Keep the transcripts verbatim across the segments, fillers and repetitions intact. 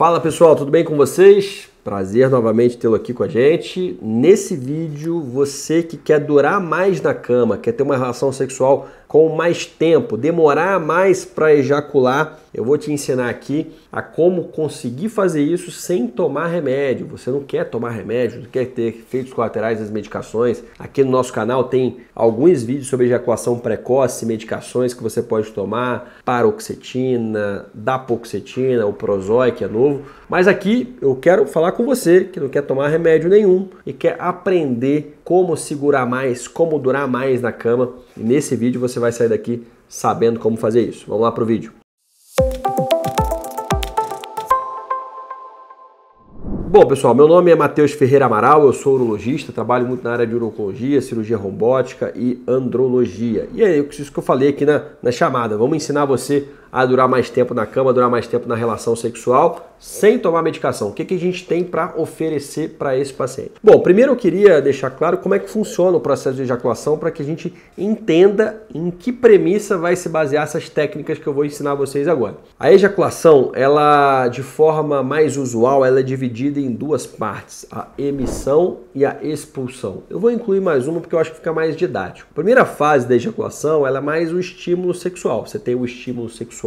Fala pessoal, tudo bem com vocês? Prazer novamente tê-lo aqui com a gente. Nesse vídeo, você que quer durar mais na cama, quer ter uma relação sexual com mais tempo, demorar mais para ejacular, eu vou te ensinar aqui a como conseguir fazer isso sem tomar remédio. Você não quer tomar remédio, não quer ter efeitos colaterais das medicações. Aqui no nosso canal tem alguns vídeos sobre ejaculação precoce, medicações que você pode tomar, paroxetina, dapoxetina, o prozóico que é novo. Mas aqui eu quero falar com você que não quer tomar remédio nenhum e quer aprender como segurar mais, como durar mais na cama. E nesse vídeo você vai sair daqui sabendo como fazer isso. Vamos lá pro vídeo. Bom, pessoal, meu nome é Matheus Ferreira Amaral, eu sou urologista, trabalho muito na área de urologia, cirurgia rombótica e andrologia. E é isso que eu falei aqui na, na chamada. Vamos ensinar você a durar mais tempo na cama, durar mais tempo na relação sexual, sem tomar medicação. O que, que a gente tem para oferecer para esse paciente? Bom, primeiro eu queria deixar claro como é que funciona o processo de ejaculação para que a gente entenda em que premissa vai se basear essas técnicas que eu vou ensinar a vocês agora. A ejaculação, ela de forma mais usual, ela é dividida em duas partes, a emissão e a expulsão. Eu vou incluir mais uma porque eu acho que fica mais didático. A primeira fase da ejaculação, ela é mais o estímulo sexual. Você tem o estímulo sexual,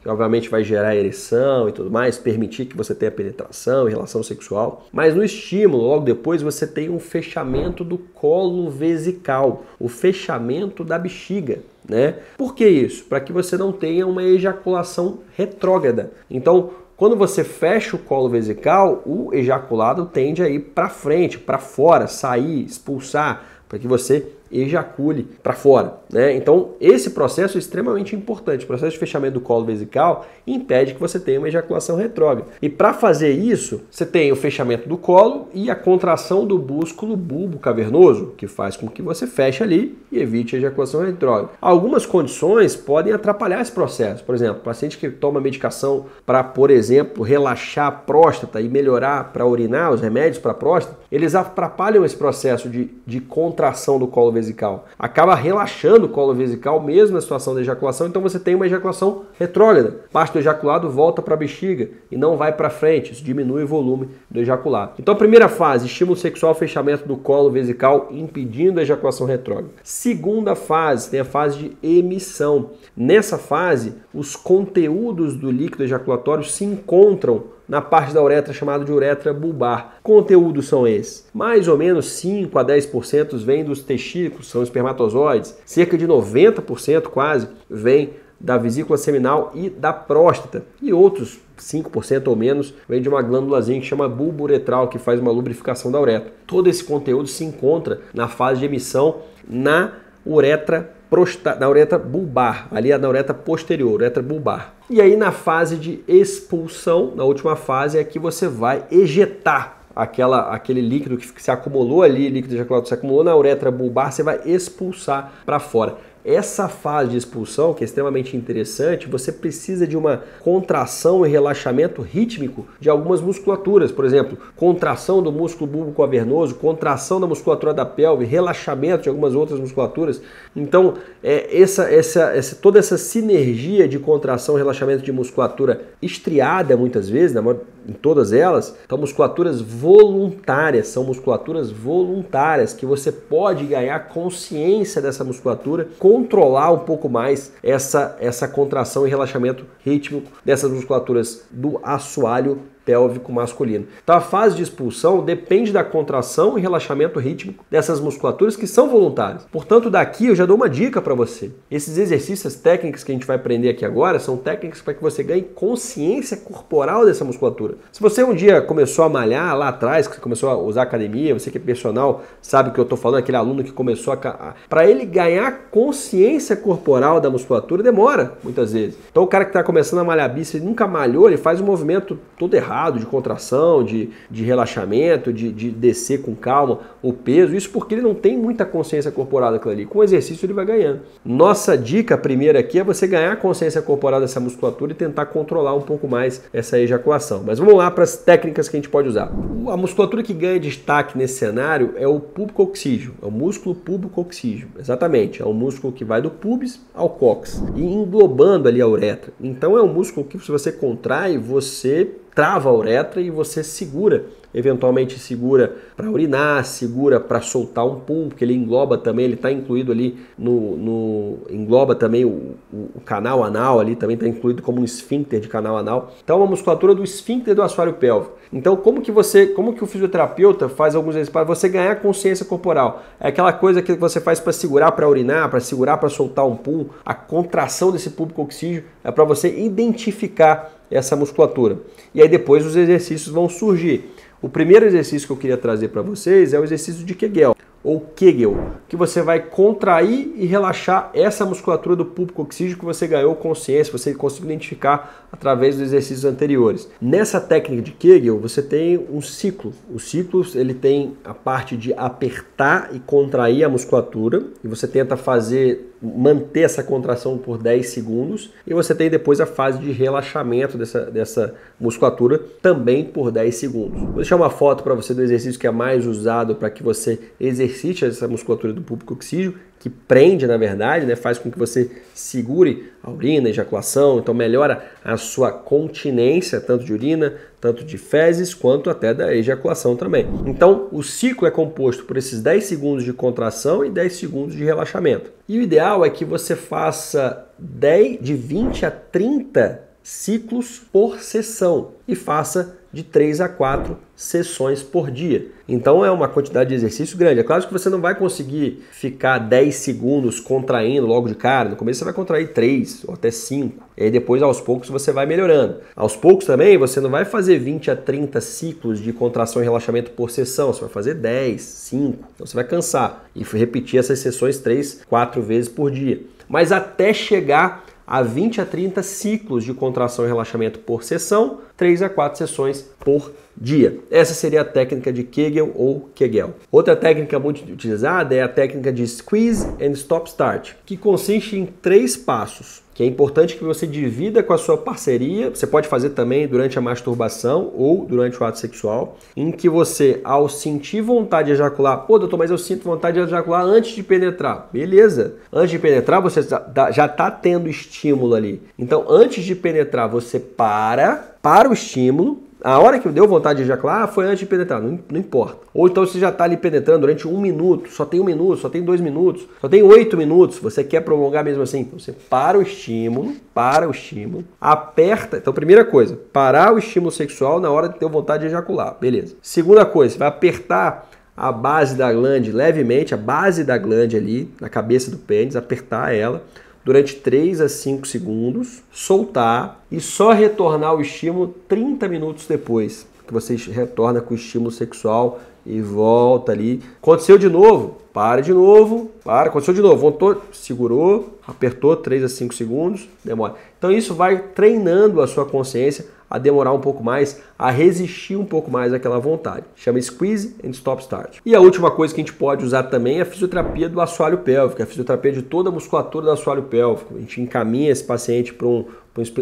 que obviamente vai gerar ereção e tudo mais, permitir que você tenha penetração e relação sexual. Mas no estímulo, logo depois, você tem um fechamento do colo vesical, o fechamento da bexiga. Né? Por que isso? Para que você não tenha uma ejaculação retrógrada. Então, quando você fecha o colo vesical, o ejaculado tende a ir para frente, para fora, sair, expulsar, para que você ejacule para fora, né? Então, esse processo é extremamente importante. O processo de fechamento do colo vesical impede que você tenha uma ejaculação retrógrada. E para fazer isso, você tem o fechamento do colo e a contração do músculo bulbo cavernoso, que faz com que você feche ali e evite a ejaculação retrógrada. Algumas condições podem atrapalhar esse processo. Por exemplo, paciente que toma medicação para, por exemplo, relaxar a próstata e melhorar para urinar, os remédios para próstata, eles atrapalham esse processo de, de contração do colo vesical. Vesical. Acaba relaxando o colo vesical mesmo na situação da ejaculação, então você tem uma ejaculação retrógrada. Parte do ejaculado volta para a bexiga e não vai para frente, isso diminui o volume do ejaculado. Então a primeira fase, estímulo sexual, fechamento do colo vesical impedindo a ejaculação retrógrada. Segunda fase, tem a fase de emissão. Nessa fase, os conteúdos do líquido ejaculatório se encontram na parte da uretra chamada de uretra bulbar. Conteúdos são esses? Mais ou menos cinco a dez por cento vem dos testículos, são espermatozoides. Cerca de noventa por cento quase vem da vesícula seminal e da próstata. E outros cinco por cento ou menos vem de uma glândulazinha que chama bulbo uretral, que faz uma lubrificação da uretra. Todo esse conteúdo se encontra na fase de emissão na uretra Prostata, na uretra bulbar, ali na uretra posterior, uretra bulbar. E aí na fase de expulsão, na última fase, é que você vai ejetar Aquela, aquele líquido que se acumulou ali, líquido ejaculatório que se acumulou na uretra bulbar, você vai expulsar para fora. Essa fase de expulsão, que é extremamente interessante, você precisa de uma contração e relaxamento rítmico de algumas musculaturas. Por exemplo, contração do músculo bulbo cavernoso, contração da musculatura da pelve, relaxamento de algumas outras musculaturas. Então, é, essa, essa, essa, toda essa sinergia de contração e relaxamento de musculatura estriada, muitas vezes, na maioria, em todas elas, então musculaturas voluntárias, são musculaturas voluntárias que você pode ganhar consciência dessa musculatura, controlar um pouco mais essa, essa contração e relaxamento rítmico dessas musculaturas do assoalho pélvico masculino. Então a fase de expulsão depende da contração e relaxamento rítmico dessas musculaturas que são voluntárias. Portanto, daqui eu já dou uma dica para você. Esses exercícios, técnicas que a gente vai aprender aqui agora, são técnicas para que você ganhe consciência corporal dessa musculatura. Se você um dia começou a malhar lá atrás, que você começou a usar academia, você que é personal sabe o que eu estou falando, aquele aluno que começou a... Para ele ganhar consciência corporal da musculatura demora, muitas vezes. Então o cara que está começando a malhar bíceps, nunca malhou, ele faz um movimento todo errado, de contração, de, de relaxamento, de, de descer com calma o peso, isso porque ele não tem muita consciência corporal daquilo ali. Com o exercício ele vai ganhando. Nossa dica primeira aqui é você ganhar consciência corporal dessa musculatura e tentar controlar um pouco mais essa ejaculação. Mas vamos lá para as técnicas que a gente pode usar. A musculatura que ganha destaque nesse cenário é o pubococcígio, é o músculo pubococcígio, exatamente, é o músculo que vai do pubis ao cóccix e englobando ali a uretra. Então é um músculo que se você contrai, você trava a uretra e você segura, eventualmente segura para urinar, segura para soltar um pum, porque ele engloba também, ele está incluído ali no, no engloba também o, o, o canal anal ali, também está incluído como um esfíncter de canal anal. Então é uma musculatura do esfíncter do assoalho pélvico. Então como que você, como que o fisioterapeuta faz alguns exercícios para você ganhar consciência corporal? É aquela coisa que você faz para segurar para urinar, para segurar para soltar um pum, a contração desse pubococcígio é para você identificar essa musculatura. E aí depois os exercícios vão surgir. O primeiro exercício que eu queria trazer para vocês é o exercício de Kegel, ou Kegel, que você vai contrair e relaxar essa musculatura do pubococcígio que você ganhou consciência, você conseguiu identificar através dos exercícios anteriores. Nessa técnica de Kegel, você tem um ciclo. O ciclo, ele tem a parte de apertar e contrair a musculatura, e você tenta fazer, manter essa contração por dez segundos, e você tem depois a fase de relaxamento dessa, dessa musculatura também por dez segundos. Vou deixar uma foto para você do exercício que é mais usado para que você exercite essa musculatura do pubococcígio, que prende, na verdade, né, faz com que você segure a urina, a ejaculação, então melhora a sua continência, tanto de urina, tanto de fezes, quanto até da ejaculação também. Então, o ciclo é composto por esses dez segundos de contração e dez segundos de relaxamento. E o ideal é que você faça dez, de vinte a trinta ciclos por sessão e faça de três a quatro sessões por dia. Então é uma quantidade de exercício grande. É claro que você não vai conseguir ficar dez segundos contraindo logo de cara. No começo você vai contrair três ou até cinco. E aí depois aos poucos você vai melhorando. Aos poucos também você não vai fazer vinte a trinta ciclos de contração e relaxamento por sessão. Você vai fazer dez, cinco. Então você vai cansar e repetir essas sessões três, quatro vezes por dia. Mas até chegar a vinte a trinta ciclos de contração e relaxamento por sessão, três a quatro sessões por dia. Essa seria a técnica de Kegel ou Kegel. Outra técnica muito utilizada é a técnica de Squeeze and Stop Start, que consiste em três passos, que é importante que você divida com a sua parceria. Você pode fazer também durante a masturbação ou durante o ato sexual, em que você, ao sentir vontade de ejacular, pô, doutor, mas eu sinto vontade de ejacular antes de penetrar. Beleza. Antes de penetrar, você já está tendo estímulo ali. Então, antes de penetrar, você para, para o estímulo. A hora que deu vontade de ejacular foi antes de penetrar, não, não importa. Ou então você já está ali penetrando durante um minuto, só tem um minuto, só tem dois minutos, só tem oito minutos, você quer prolongar mesmo assim? Então você para o estímulo, para o estímulo, aperta. Então primeira coisa, parar o estímulo sexual na hora que deu vontade de ejacular, beleza. Segunda coisa, você vai apertar a base da glande levemente, a base da glande ali, na cabeça do pênis, apertar ela durante três a cinco segundos, soltar e só retornar o estímulo trinta minutos depois, que você retorna com o estímulo sexual e volta ali. Aconteceu de novo, para de novo, para, aconteceu de novo, voltou, segurou, apertou três a cinco segundos, demora. Então isso vai treinando a sua consciência a demorar um pouco mais, a resistir um pouco mais àquela vontade. Chama Squeeze and Stop Start. E a última coisa que a gente pode usar também é a fisioterapia do assoalho pélvico, a fisioterapia de toda a musculatura do assoalho pélvico. A gente encaminha esse paciente para um,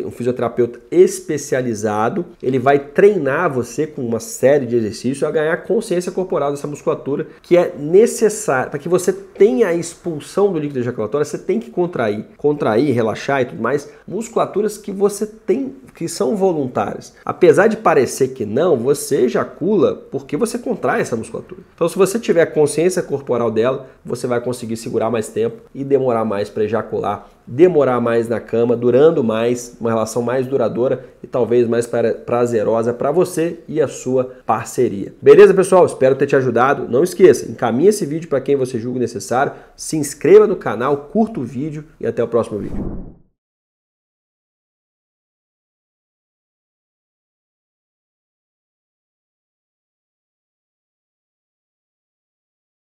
um fisioterapeuta especializado, ele vai treinar você com uma série de exercícios a ganhar consciência corporal dessa musculatura, que é necessária para que você tenha a expulsão do líquido ejaculatório. Você tem que contrair, contrair, relaxar e tudo mais, musculaturas que você tem, que são voluntárias. Apesar de parecer que não, você ejacula porque você contrai essa musculatura. Então se você tiver consciência corporal dela, você vai conseguir segurar mais tempo e demorar mais para ejacular, demorar mais na cama, durando mais, uma relação mais duradoura e talvez mais prazerosa para você e a sua parceria. Beleza, pessoal? Espero ter te ajudado. Não esqueça, encaminhe esse vídeo para quem você julga necessário, se inscreva no canal, curta o vídeo e até o próximo vídeo.